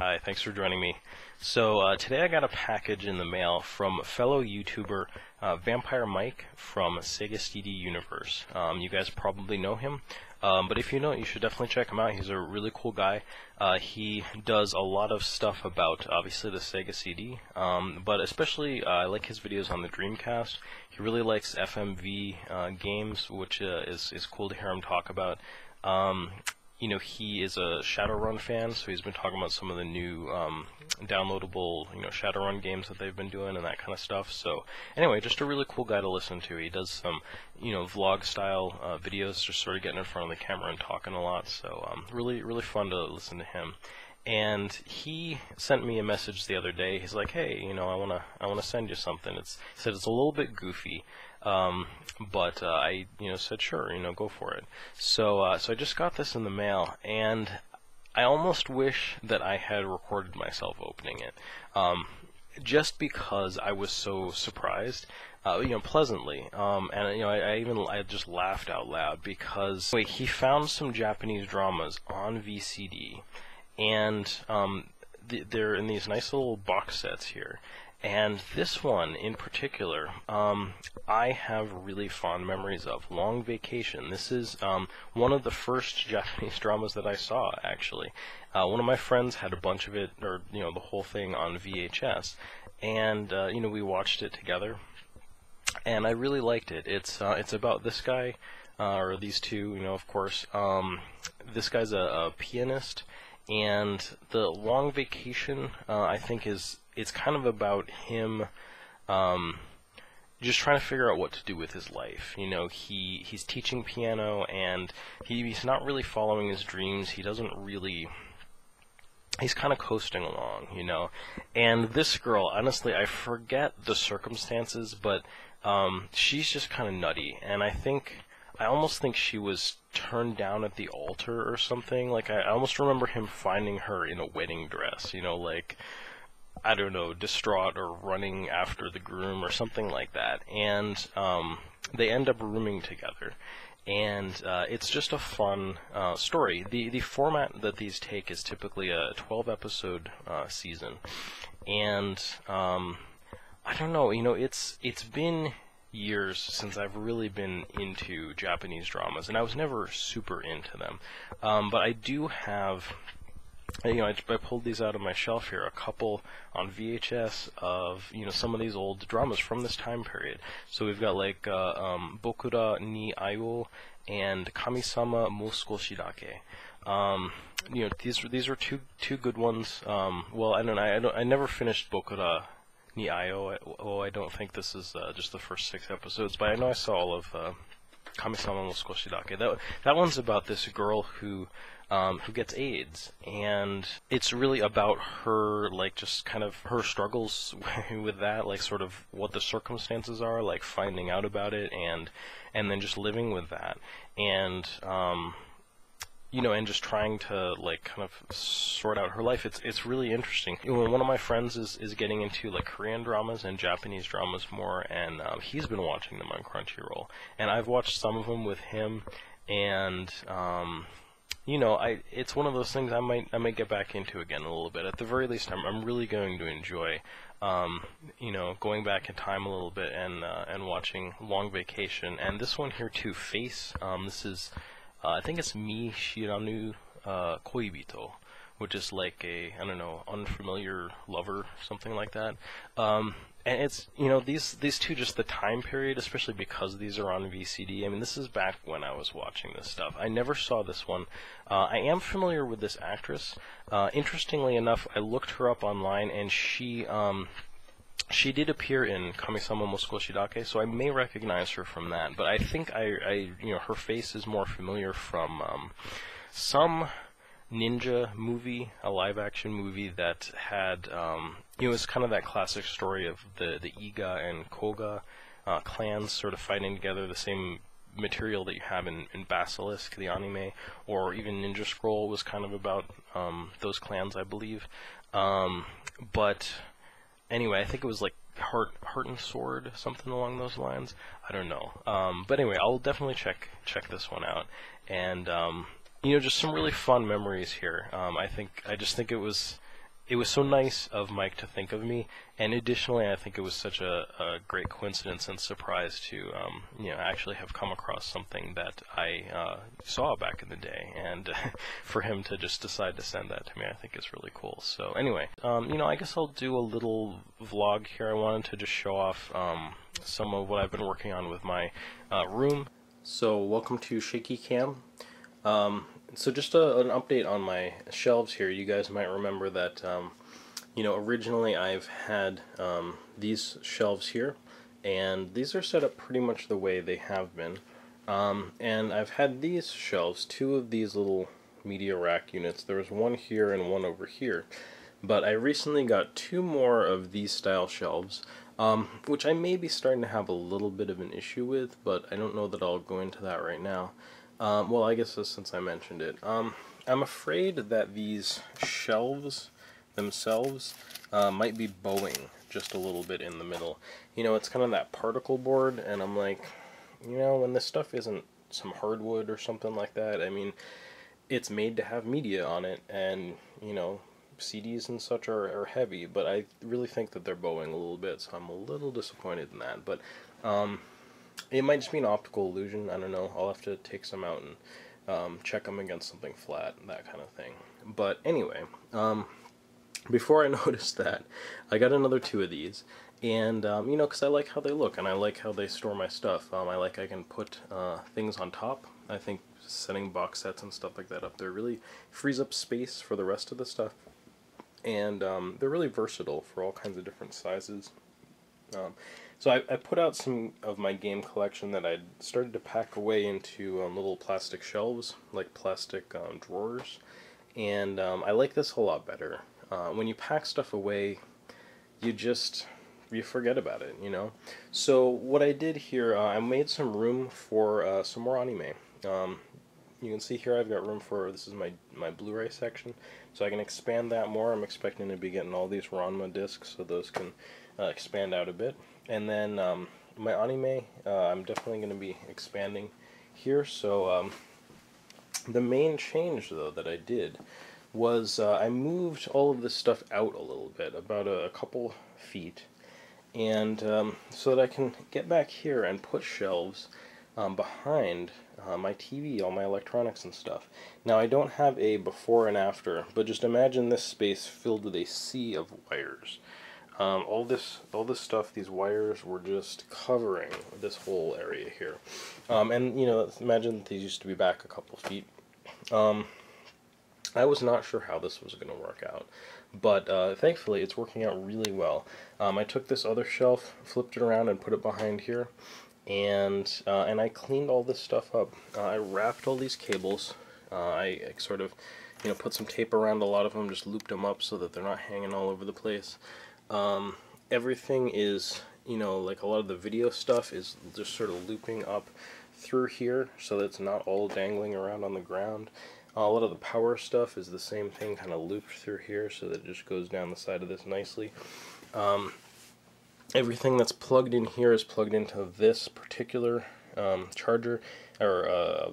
Hi, thanks for joining me. So today I got a package in the mail from fellow YouTuber Vampyre Mike from Sega CD Universe. You guys probably know him, but if you don't, you should definitely check him out. He's a really cool guy. He does a lot of stuff about, obviously, the Sega CD, but especially I like his videos on the Dreamcast. He really likes FMV games, which is cool to hear him talk about. You know, he is a Shadowrun fan, so he's been talking about some of the new downloadable, Shadowrun games that they've been doing and that kind of stuff. So, anyway, just a really cool guy to listen to. He does some, vlog-style videos, just sort of getting in front of the camera and talking a lot. So, really, really fun to listen to him. And he sent me a message the other day. He's like, hey, I wanna send you something. He said it's a little bit goofy. But I, said sure, go for it. So, so I just got this in the mail, and I almost wish that I had recorded myself opening it, just because I was so surprised, pleasantly, and I just laughed out loud because he found some Japanese dramas on VCD, and they're in these nice little box sets here. And this one in particular, I have really fond memories of. Long Vacation. This is one of the first Japanese dramas that I saw, actually. One of my friends had a bunch of it, or, the whole thing on VHS. And, we watched it together. And I really liked it. It's about this guy, or these two, of course. This guy's a pianist. And the Long Vacation, I think, it's kind of about him just trying to figure out what to do with his life. He's teaching piano, and he's not really following his dreams. He doesn't really... He's kind of coasting along, And this girl, honestly, I forget the circumstances, but she's just kind of nutty. And I almost think she was turned down at the altar or something. Like, I almost remember him finding her in a wedding dress, like... I don't know, distraught or running after the groom or something like that. And they end up rooming together. And it's just a fun story. The format that these take is typically a 12-episode season. And I don't know, it's been years since I've really been into Japanese dramas, and I was never super into them. But I do have... I pulled these out of my shelf here, a couple on VHS of, some of these old dramas from this time period. So we've got, like, Bokura ni Ai wo and Kami-sama mo Sukoshi Dake. These were two good ones. Well, I never finished Bokura ni Ai wo. I don't think this is just the first 6 episodes, but I know I saw all of Kami-sama mo Sukoshi Dake. That one's about this girl who gets AIDS, and it's really about her, just kind of her struggles with that, sort of what the circumstances are, finding out about it, and then just living with that, and, and just trying to, kind of sort out her life. It's really interesting. One of my friends is getting into, Korean dramas and Japanese dramas more, and he's been watching them on Crunchyroll, and I've watched some of them with him, and, it's one of those things I might get back into again a little bit. At the very least, I'm really going to enjoy, going back in time a little bit and watching Long Vacation. And this one here too, Face. This is, I think it's Mi Shiranu Koibito, which is like a, unfamiliar lover, something like that. And it's, these two, just the time period, especially because these are on VCD. I mean, this is back when I was watching this stuff. I never saw this one. I am familiar with this actress. Interestingly enough, I looked her up online, and she did appear in Kami-sama mo Sukoshi Dake, so I may recognize her from that. But I think her face is more familiar from some ninja movie, a live-action movie that had, it's kind of that classic story of the Iga and Koga clans sort of fighting together, the same material that you have in Basilisk, the anime, or even Ninja Scroll was kind of about those clans, I believe. But anyway, I think it was like Heart and Sword, something along those lines. I don't know. But anyway, I'll definitely check this one out. And, just some really fun memories here. I just think it was it was so nice of Mike to think of me, and additionally, I think it was such a great coincidence and surprise to actually have come across something that I saw back in the day, and for him to just decide to send that to me, I think is really cool. So anyway, I guess I'll do a little vlog here. I wanted to just show off some of what I've been working on with my room. So welcome to Shaky Cam. So just an update on my shelves here. You guys might remember that, originally I've had these shelves here, and these are set up pretty much the way they have been. And I've had these shelves, two of these little media rack units. There was one here and one over here. But I recently got two more of these style shelves, which I may be starting to have a little bit of an issue with, but I don't know that I'll go into that right now. Well, I guess since I mentioned it, I'm afraid that these shelves themselves might be bowing just a little bit in the middle. You know, it's kind of that particle board, and I'm like, when this stuff isn't some hardwood or something like that, I mean, it's made to have media on it, and, CDs and such are heavy, but I really think that they're bowing a little bit, so I'm a little disappointed in that, but, it might just be an optical illusion, I don't know. I'll have to take some out and check them against something flat, that kind of thing. But anyway, before I noticed that, I got another two of these. And, because I like how they look, and I like how they store my stuff. I can put things on top. I think setting box sets and stuff like that up there really frees up space for the rest of the stuff. And they're really versatile for all kinds of different sizes. So I put out some of my game collection that I started to pack away into little plastic shelves, like plastic drawers, and I like this a lot better. When you pack stuff away, you forget about it, So what I did here, I made some room for some more anime. You can see here I've got room for, this is my Blu-ray section, so I can expand that more. I'm expecting to be getting all these Ranma discs, so those can expand out a bit. And then my anime, I'm definitely going to be expanding here, so the main change, though, that I did was I moved all of this stuff out a little bit, about a couple feet, and so that I can get back here and put shelves behind my TV, all my electronics and stuff. Now, I don't have a before and after, but just imagine this space filled with a sea of wires. All this stuff, these wires were just covering this whole area here. And, imagine that these used to be back a couple feet. I was not sure how this was going to work out, but thankfully it's working out really well. I took this other shelf, flipped it around, and put it behind here. And I cleaned all this stuff up. I wrapped all these cables. I sort of, put some tape around a lot of them, just looped them up so that they're not hanging all over the place. Everything is, like a lot of the video stuff is just sort of looping up through here so that it's not all dangling around on the ground. A lot of the power stuff is the same thing, kind of looped through here so that it just goes down the side of this nicely. Everything that's plugged in here is plugged into this particular charger or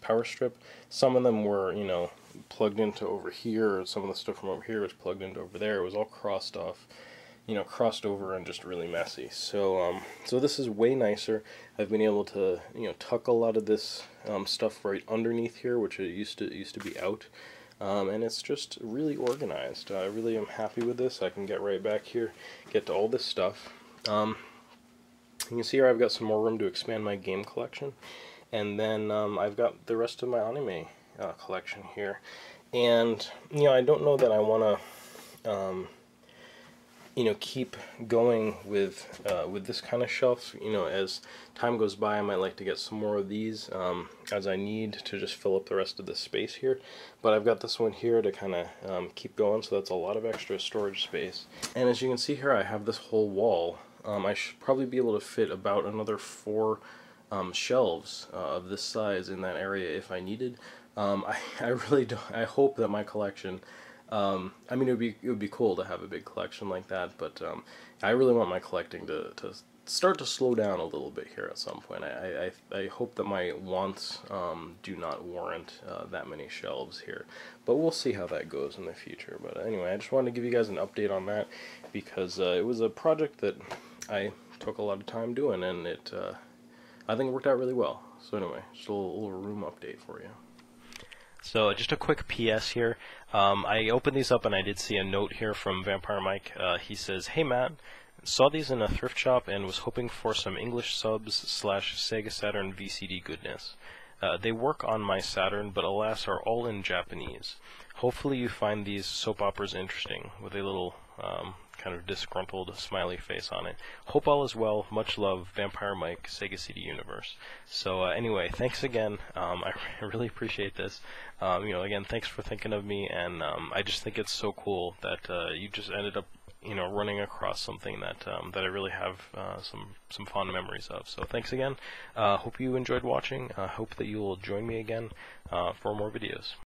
power strip. Some of them were, plugged into over here, or some of the stuff from over here was plugged into over there. It was all crossed off, crossed over and just really messy. So, so this is way nicer. I've been able to, tuck a lot of this stuff right underneath here, which it used to be out. And it's just really organized. I really am happy with this. I can get right back here, get to all this stuff. You can see here I've got some more room to expand my game collection, and then I've got the rest of my anime collection here. And I don't know that I want to, keep going with this kind of shelf. As time goes by, I might like to get some more of these as I need to just fill up the rest of the space here. But I've got this one here to kind of keep going, so that's a lot of extra storage space. And as you can see here, I have this whole wall. I should probably be able to fit about another four shelves of this size in that area if I needed. I really don't. I hope that my collection. I mean, it would be cool to have a big collection like that, but I really want my collecting to start to slow down a little bit here at some point. I hope that my wants do not warrant that many shelves here, but we'll see how that goes in the future. But anyway, I just wanted to give you guys an update on that, because it was a project that I took a lot of time doing, and it I think it worked out really well. So anyway, just a little room update for you. So just a quick PS here. I opened these up and I did see a note here from Vampyre Mike. He says, "Hey Matt, saw these in a thrift shop and was hoping for some English subs / Sega Saturn VCD goodness. They work on my Saturn, but alas are all in Japanese. Hopefully you find these soap operas interesting," with a little kind of disgruntled smiley face on it. "Hope all is well. Much love, Vampyre Mike, Sega CD Universe." So anyway, thanks again. I really appreciate this. You know, again, thanks for thinking of me, and I just think it's so cool that you just ended up, you know, running across something that that I really have some fond memories of. So thanks again. Hope you enjoyed watching. Hope that you will join me again for more videos.